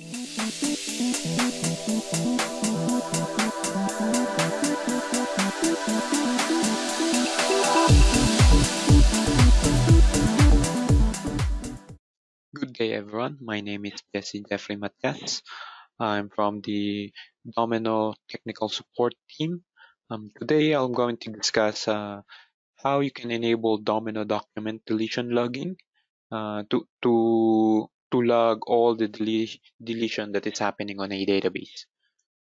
Good day everyone, my name is Jesse Jeffrey Matias. I'm from the Domino technical support team. Today I'm going to discuss how you can enable Domino document deletion logging to log all the deletion that is happening on a database.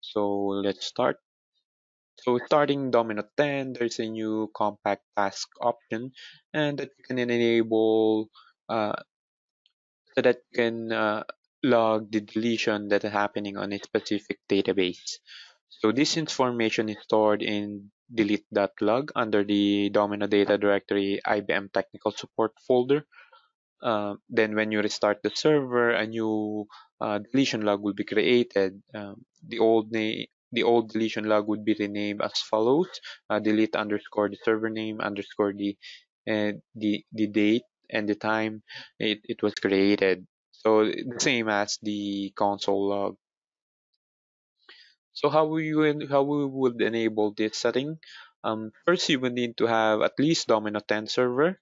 So let's start. So starting Domino 10, there's a new compact task option, and that you can enable so that you can log the deletion that is happening on a specific database. So this information is stored in delete.log under the Domino data directory IBM technical support folder. Then when you restart the server, a new deletion log will be created. The old deletion log would be renamed as follows: delete underscore the server name underscore the date and the time it was created. So the same as the console log. So how we would enable this setting? First, you will need to have at least Domino 10 server.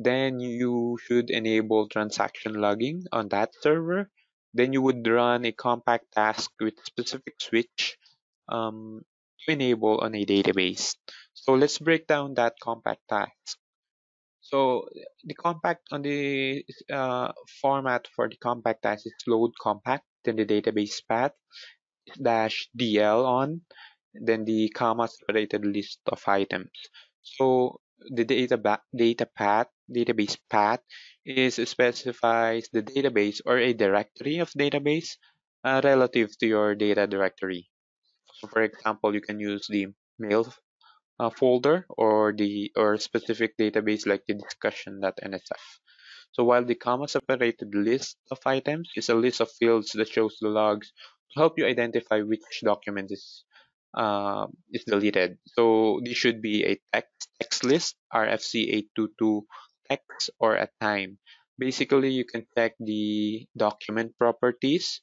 Then you should enable transaction logging on that server. Then you would run a compact task with specific switch to enable on a database. So let's break down that compact task. So the compact on the format for the compact task is load compact, then the database path dash DL on, then the comma separated list of items. So the database path specifies the database or a directory of database relative to your data directory. So for example, you can use the mail folder or specific database like the discussion.nsf. So while the comma separated list of items is a list of fields that shows the logs to help you identify which document is deleted. So this should be a text list, RFC 822 text, or a time. Basically, you can check the document properties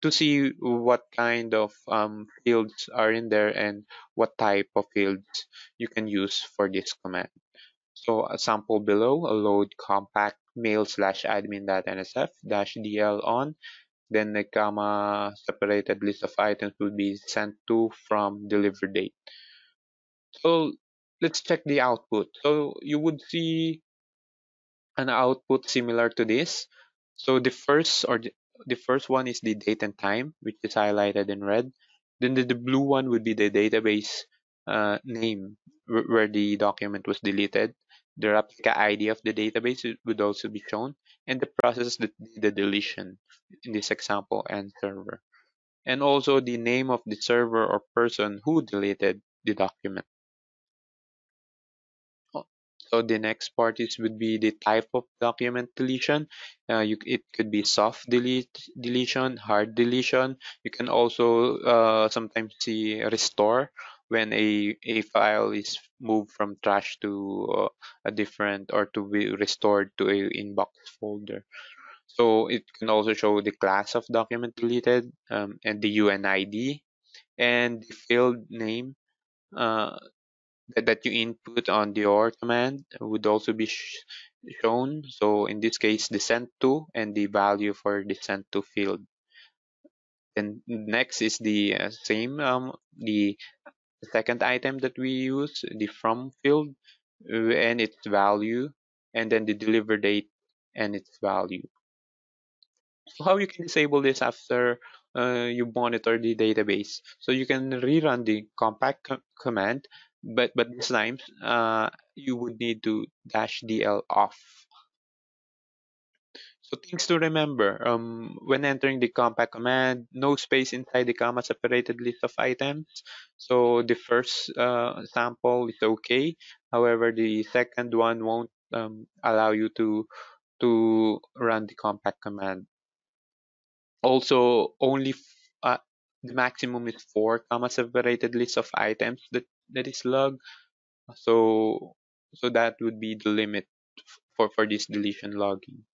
to see what kind of fields are in there and what type of fields you can use for this command. So a sample below, a load compact mail slash admin.nsf dash DL on, then the comma separated list of items will be sent to from deliver date. So let's check the output. So you would see an output similar to this. So the first one is the date and time, which is highlighted in red. Then the blue one would be the database name where the document was deleted. The replica ID of the database would also be shown, and the process that did the deletion in this example and server, and also the name of the server or person who deleted the document. So the next part would be the type of document deletion. It could be soft deletion, hard deletion. You can also sometimes see restore when a file is moved from trash to a different, or to be restored to a inbox folder. So it can also show the class of document deleted and the UNID and the field name that you input on the OR command would also be shown. So in this case, the sent to and the value for the sent to field. And next is the the second item that we use, the from field and its value, and then the deliver date and its value. So how you can disable this after you monitor the database? So you can rerun the compact command, but this time you would need to dash DL off. So things to remember, when entering the compact command, no space inside the comma separated list of items. So the first sample is okay. However, the second one won't allow you to run the compact command. Also, only the maximum is 4 comma separated list of items that is logged. So that would be the limit for this deletion logging.